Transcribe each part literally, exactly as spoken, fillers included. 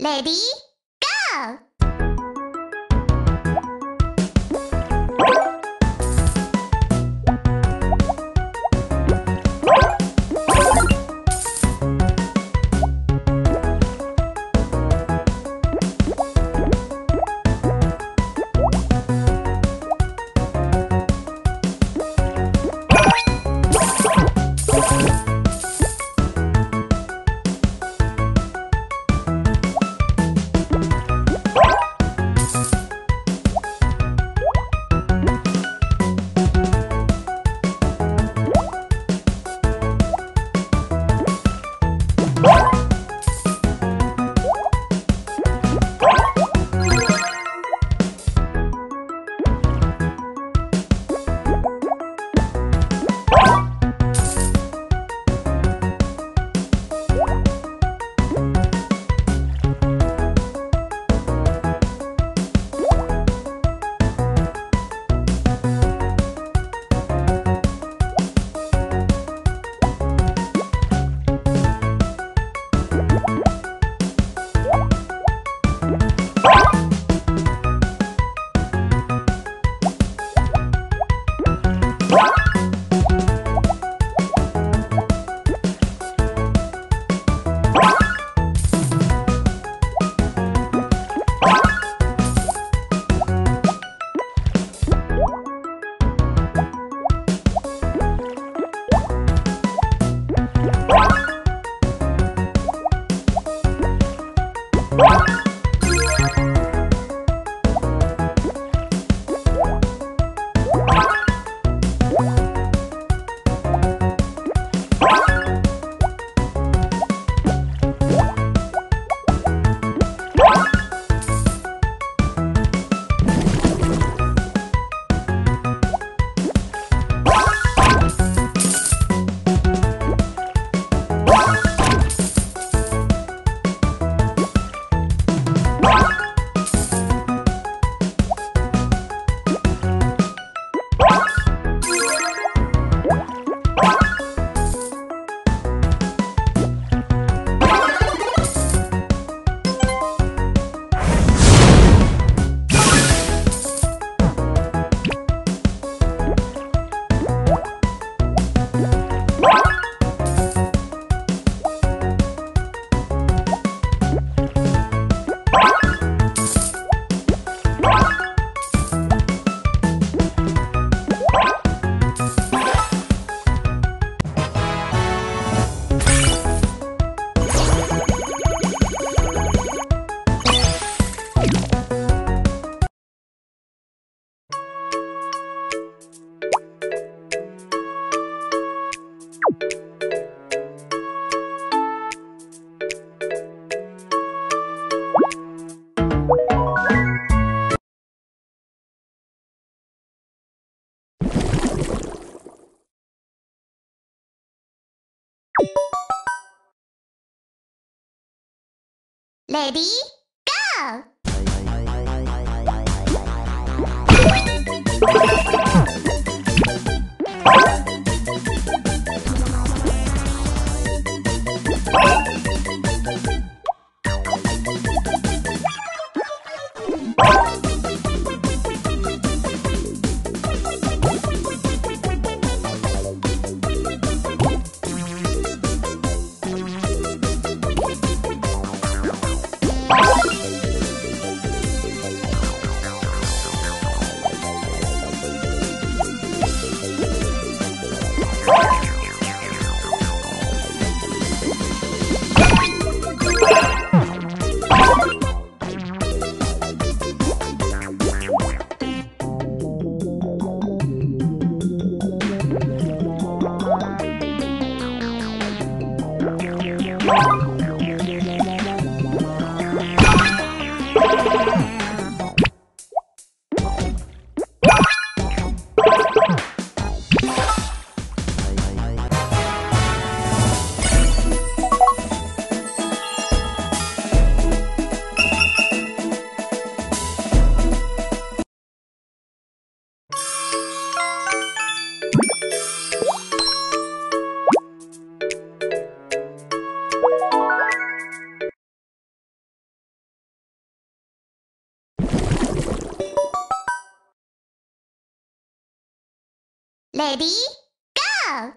Ready? Go! Ready? Go! Ready? Go!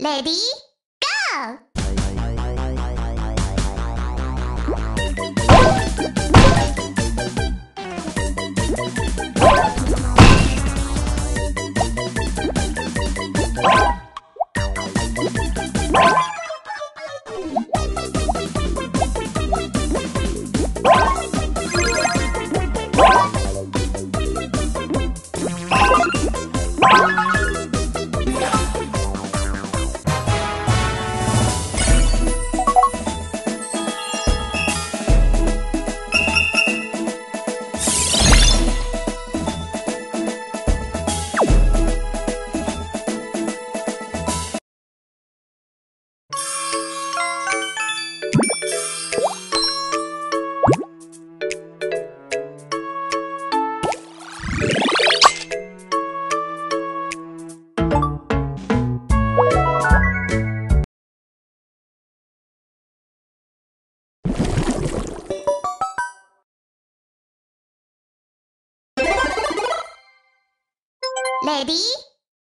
Ready? Go! Ready?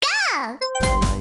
Go! Ready? Go!